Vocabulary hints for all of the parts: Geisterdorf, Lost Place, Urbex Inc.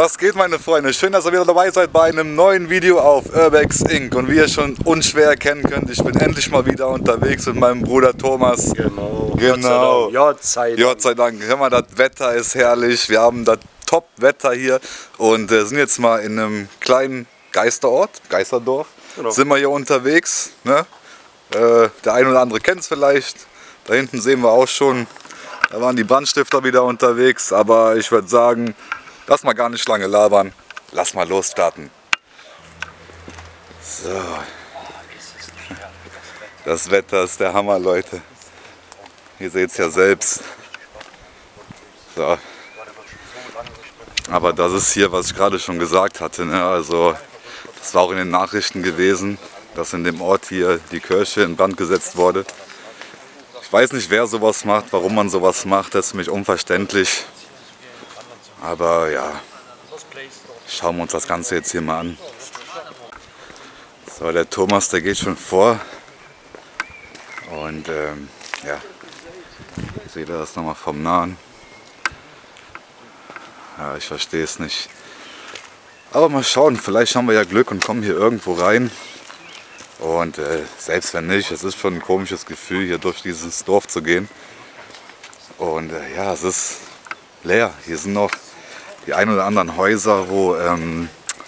Was geht, meine Freunde? Schön, dass ihr wieder dabei seid bei einem neuen Video auf Urbex Inc. Und wie ihr schon unschwer erkennen könnt, ich bin endlich mal wieder unterwegs mit meinem Bruder Thomas. Genau. Gott sei Dank. Gott sei Dank. Hör mal, das Wetter ist herrlich. Wir haben das Top-Wetter hier und sind jetzt mal in einem kleinen Geisterort, Geisterdorf. Genau. Sind wir hier unterwegs. Ne? Der ein oder andere kennt es vielleicht. Da hinten sehen wir auch schon, da waren die Brandstifter wieder unterwegs. Aber ich würde sagen, lass mal gar nicht lange labern. Lass mal losstarten. So. Das Wetter ist der Hammer, Leute. Ihr seht es ja selbst. So. Aber das ist hier, was ich gerade schon gesagt hatte. Ne? Also, das war auch in den Nachrichten gewesen, dass in dem Ort hier die Kirche in Brand gesetzt wurde. Ich weiß nicht, wer sowas macht, warum man sowas macht. Das ist für mich unverständlich. Aber ja, schauen wir uns das Ganze jetzt hier mal an. So, der Thomas, der geht schon vor. Und ja, seht ihr das nochmal vom Nahen? Ja, ich verstehe es nicht. Aber mal schauen, vielleicht haben wir ja Glück und kommen hier irgendwo rein. Und selbst wenn nicht, es ist schon ein komisches Gefühl, hier durch dieses Dorf zu gehen. Und ja, es ist leer. Hier sind noch die ein oder anderen Häuser, wo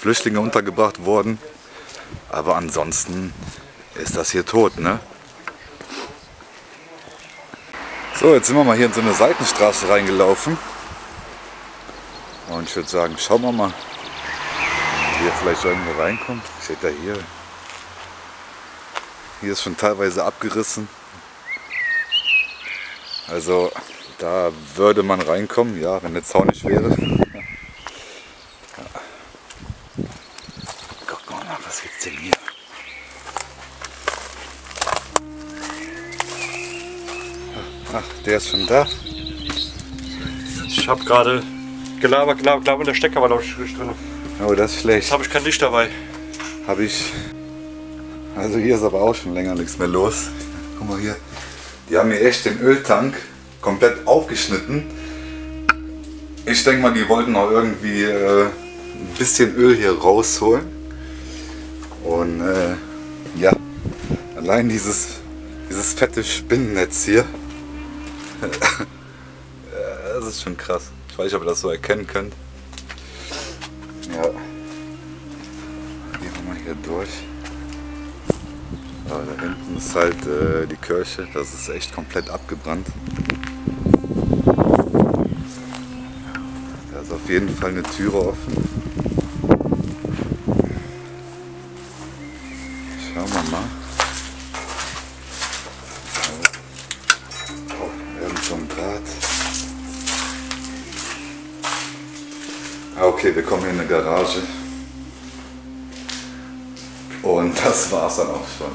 Flüchtlinge untergebracht wurden. Aber ansonsten ist das hier tot, ne? So, jetzt sind wir mal hier in so eine Seitenstraße reingelaufen. Und ich würde sagen, schauen wir mal, ob hier vielleicht irgendwo reinkommt. Seht ihr hier? Hier ist schon teilweise abgerissen. Also da würde man reinkommen, ja, wenn der Zaun nicht wäre. Ja. Guck mal nach, was gibt's denn hier? Ach, der ist schon da. Ich habe gerade gelabert und der Stecker war, glaube ich, drin. Oh, das ist schlecht. Jetzt habe ich kein Licht dabei. Habe ich. Also hier ist aber auch schon länger nichts mehr los. Guck mal hier. Die haben hier echt den Öltank komplett aufgeschnitten. Ich denke mal, die wollten auch irgendwie ein bisschen Öl hier rausholen. Und ja, allein dieses fette Spinnennetz hier, das ist schon krass. Ich weiß nicht, ob ihr das so erkennen könnt. Ja, gehen wir mal hier durch. Aber da hinten ist halt die Kirche, das ist echt komplett abgebrannt. Da ist auf jeden Fall eine Türe offen. Schauen wir mal. Oh, irgend so ein Draht. Ah, okay, wir kommen hier in eine Garage. Und das war's dann auch schon.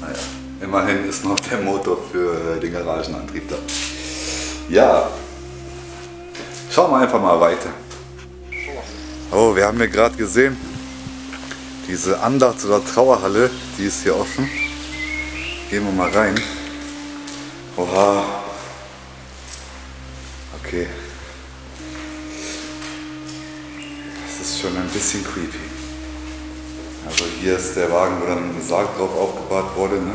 Naja, immerhin ist noch der Motor für den Garagenantrieb da. Ja, schauen wir einfach mal weiter. Oh, wir haben hier gerade gesehen, diese Andachts- oder Trauerhalle, die ist hier offen. Gehen wir mal rein. Oha. Okay. Das ist schon ein bisschen creepy. Also hier ist der Wagen, wo dann ein Sarg drauf aufgebahrt wurde. Ne?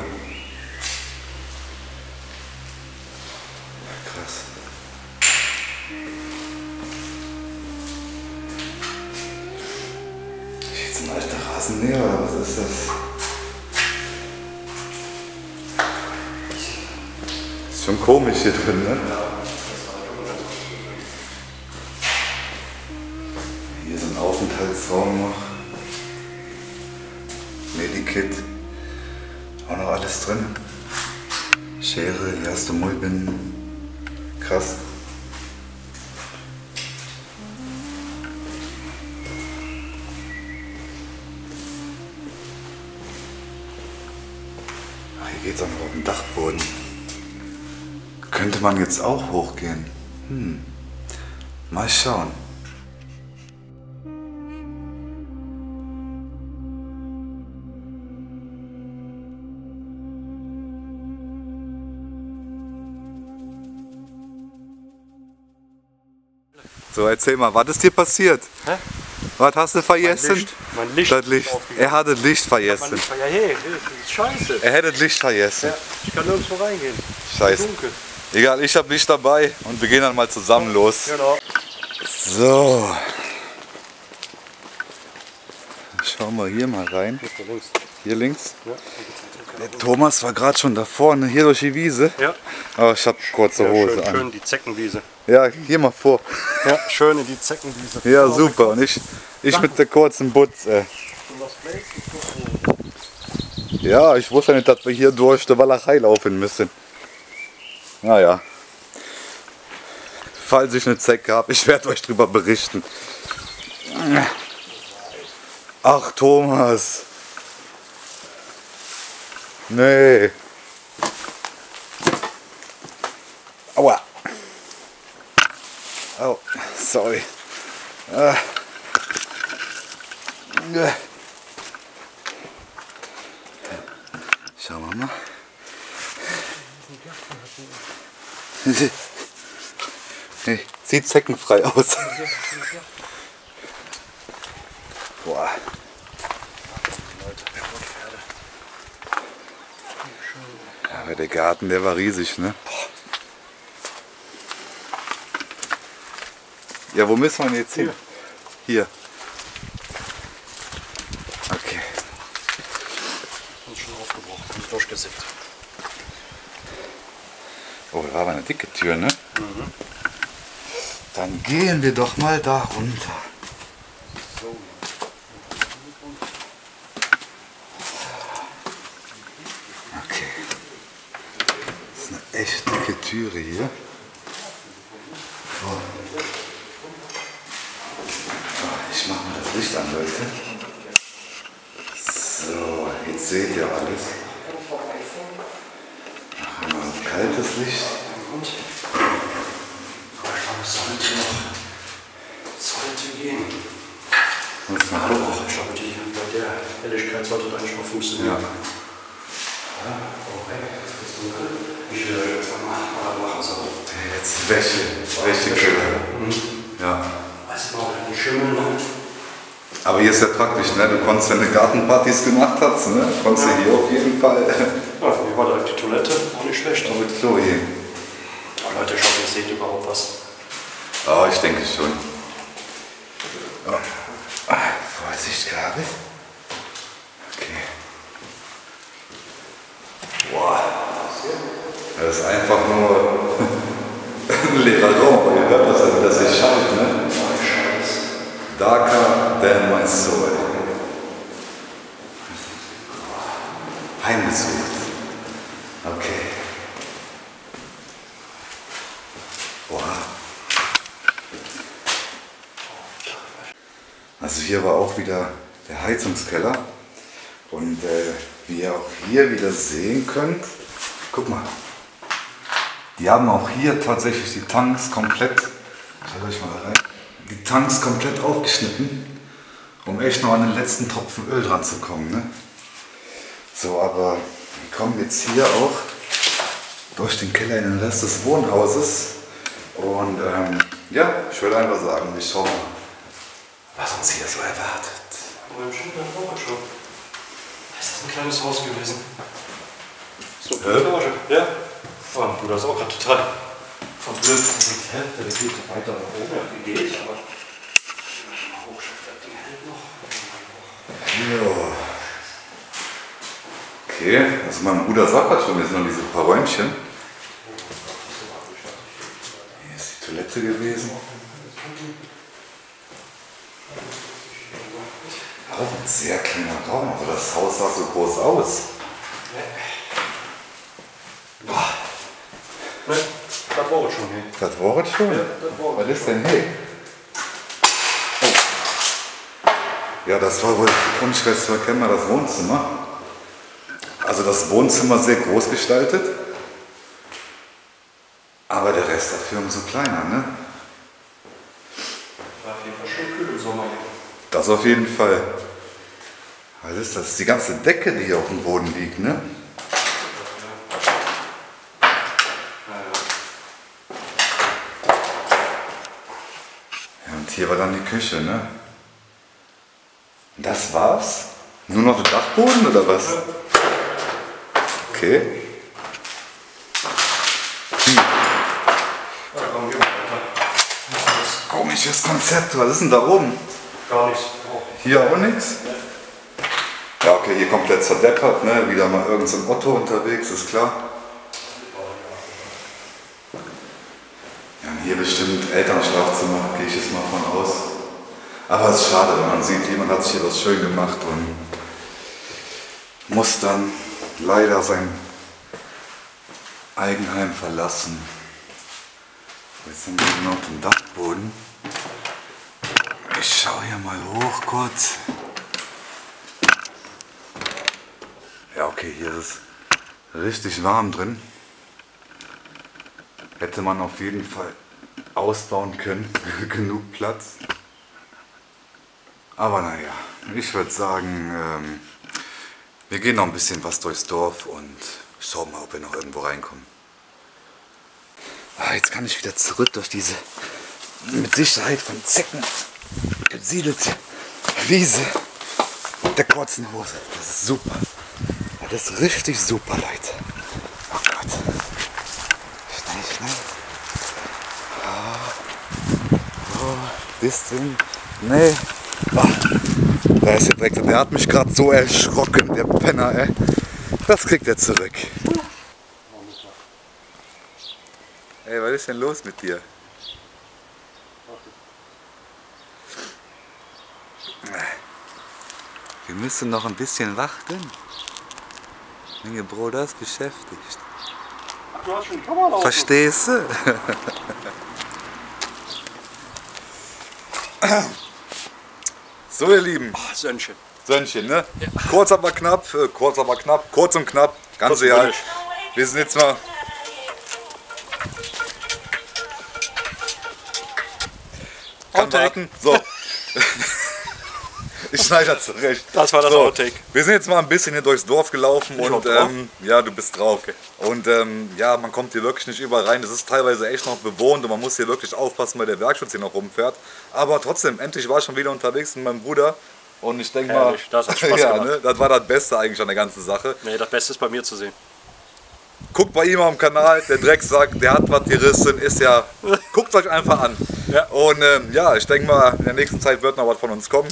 Krass. Ist jetzt ein alter Rasenmäher oder was ist das? Ist schon komisch hier drin, ne? Hier so ein Aufenthaltsraum noch. Medikit, auch noch alles drin. Schere, hier hast du Mullbinden. Krass. Ach, hier geht's auch noch auf den Dachboden. Könnte man jetzt auch hochgehen? Mal schauen. So, erzähl mal, was ist dir passiert? Hä? Was hast du vergessen? Mein Licht. Das Licht. Er hat das Licht vergessen. Ja, hey, das ist scheiße. Er hätte das Licht vergessen. Ja, ich kann nirgendwo reingehen. Scheiße. Egal, ich hab Licht dabei und wir gehen dann mal zusammen los. Genau. So. Schauen wir hier mal rein. Hier links? Ja. Der Thomas war gerade schon da vorne, hier durch die Wiese. Ja. Aber ich habe kurze Hose an. Schön die Zeckenwiese. Ja, geh mal vor. Ja, schön in die Zeckenwiese. Ja, super. Und ich mit der kurzen Butz. Ja, ich wusste nicht, dass wir hier durch die Walachei laufen müssen. Naja. Falls ich eine Zecke habe, ich werde euch drüber berichten. Ach, Thomas. Nee. Aua. Oh, sorry. Schauen wir mal. Nee, sieht zeckenfrei aus. Boah. Aber der Garten, der war riesig, ne? Ja, wo müssen wir jetzt hin? Hier. Okay. Ist schon aufgebrochen, ist durchgesippt. Oh, da war aber eine dicke Tür, ne? Mhm. Dann gehen wir doch mal da runter. So. Okay. Das ist eine echt dicke Türe hier. Oh. Ich mache mal das Licht an, Leute. So, jetzt seht ihr alles. Machen wir mal ein kaltes Licht. Aber ich glaube, es sollte gehen. Muss mal gucken. Ich glaube, bei der Helligkeit sollte das eigentlich mal funktionieren. Ja. Ich will jetzt mal machen. Jetzt Wäsche. Ja. Aber hier ist ja praktisch, ne? Du konntest, wenn du Gartenpartys gemacht hast, ne? Konntest du ja hier auf jeden Fall. Ja, für mich war direkt die Toilette auch nicht schlecht. Aber mit Klo hier. Ja, Leute, ich hoffe, ihr seht überhaupt was. Oh, ich denke schon. Oh. Ah, Vorsicht, Gabel. Okay. Boah. Das ist einfach nur ein leerer Raum. Ihr hört das, also, dass ich schaue, ne? Darker than my soul. Heimgesucht. Okay. Boah. Also hier war auch wieder der Heizungskeller. Und wie ihr auch hier wieder sehen könnt, guck mal. Die haben auch hier tatsächlich die Tanks komplett. Schaut euch mal da rein. Die Tanks komplett aufgeschnitten, um echt noch an den letzten Tropfen Öl dran zu kommen. Ne? So, aber wir kommen jetzt hier auch durch den Keller in den Rest des Wohnhauses. Und ja, ich würde einfach sagen, wir schauen mal, was uns hier so erwartet. Aber im Schnitt nach vorne schon. Ist das ein kleines Haus gewesen? So, ja. Oh, du hast auch gerade total. Von blöd, der geht weiter nach oben. Ja, geht, aber ich mach hoch, die hält noch. Okay, also mein Bruder sagt halt schon, jetzt noch diese paar Räumchen. Hier ist die Toilette gewesen. Auch ein sehr kleiner Raum, aber das Haus sah so groß aus. Boah. Das war es schon, hey. Das war es schon? Ja, das war es. Was ist denn, hey? Oh. Ja, das war wohl unschwer zu erkennen, das Wohnzimmer. Also das Wohnzimmer sehr groß gestaltet. Aber der Rest dafür umso kleiner, ne? War auf jeden Fall schön kühl im Sommer hier. Das auf jeden Fall. Was ist das? Die ganze Decke, die hier auf dem Boden liegt, ne? Hier war dann die Küche, ne? Das war's? Nur noch Dachboden oder was? Okay. Komisches Konzept, was ist denn da oben? Gar nichts. Hier auch nichts? Ja, okay, hier komplett zerdeppert, ne? Wieder mal irgend so ein Otto unterwegs, ist klar. Ja, hier bestimmt Elternschlafzimmer, gehe ich jetzt mal von aus. Aber es ist schade, wenn man sieht, jemand hat sich hier was schön gemacht und muss dann leider sein Eigenheim verlassen. Jetzt sind wir genau auf dem Dachboden. Ich schaue hier mal hoch kurz. Ja, okay, hier ist es richtig warm drin. Hätte man auf jeden Fall ausbauen können. Genug Platz. Aber naja, ich würde sagen, wir gehen noch ein bisschen was durchs Dorf und schauen mal, ob wir noch irgendwo reinkommen. Jetzt kann ich wieder zurück durch diese mit Sicherheit von Zecken besiedelte Wiese mit der kurzen Hose. Das ist super. Das ist richtig super, Leute. Oh Gott. Schnell, schnell. Das Ding. Nee. Oh. Da ist der Dreck. Der hat mich gerade so erschrocken, der Penner, ey. Das kriegt er zurück. Ey, was ist denn los mit dir? Wir müssen noch ein bisschen warten. Menge Bruder ist beschäftigt. Ach, du hast schon die Kamera laufen. Verstehst du? So, ihr Lieben. Oh, Sönnchen. Sönnchen, ne? Ja. Kurz aber knapp, kurz aber knapp, kurz und knapp. Ganz egal. Wir sind jetzt mal... Outtakeen. So. Ich schneide das zurecht. Das war das Outtake. Wir sind jetzt mal ein bisschen hier durchs Dorf gelaufen und ja, du bist drauf. Okay. Und ja, man kommt hier wirklich nicht überall rein. Das ist teilweise echt noch bewohnt und man muss hier wirklich aufpassen, weil der Werkschutz hier noch rumfährt. Aber trotzdem, endlich war ich schon wieder unterwegs mit meinem Bruder. Und ich denke mal, das hat Spaß gemacht. Ne, das war das Beste eigentlich an der ganzen Sache. Nee, das Beste ist bei mir zu sehen. Guckt bei ihm am Kanal, der Drecksack, der hat was gerissen, ist ja. Guckt euch einfach an. Ja. Und ja, ich denke mal, in der nächsten Zeit wird noch was von uns kommen.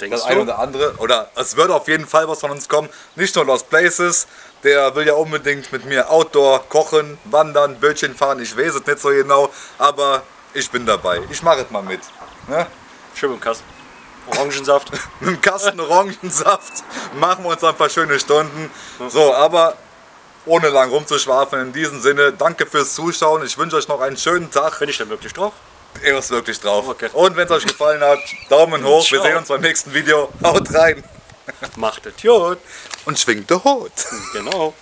Denkst das eine oder andere, oder es wird auf jeden Fall was von uns kommen. Nicht nur Lost Places, der will ja unbedingt mit mir Outdoor kochen, wandern, Bötchen fahren. Ich weiß es nicht so genau, aber ich bin dabei. Ich mache es mal mit. Ne? Schön mit dem Kasten Orangensaft. Mit dem Kasten Orangensaft machen wir uns ein paar schöne Stunden. So, aber ohne lang rumzuschwafeln. In diesem Sinne, danke fürs Zuschauen. Ich wünsche euch noch einen schönen Tag. Bin ich denn wirklich drauf? Ihr ist wirklich drauf. Okay. Und wenn es euch gefallen hat, Daumen hoch. Ciao. Wir sehen uns beim nächsten Video. Haut rein. Macht es gut. Und schwingt der Hut. Genau.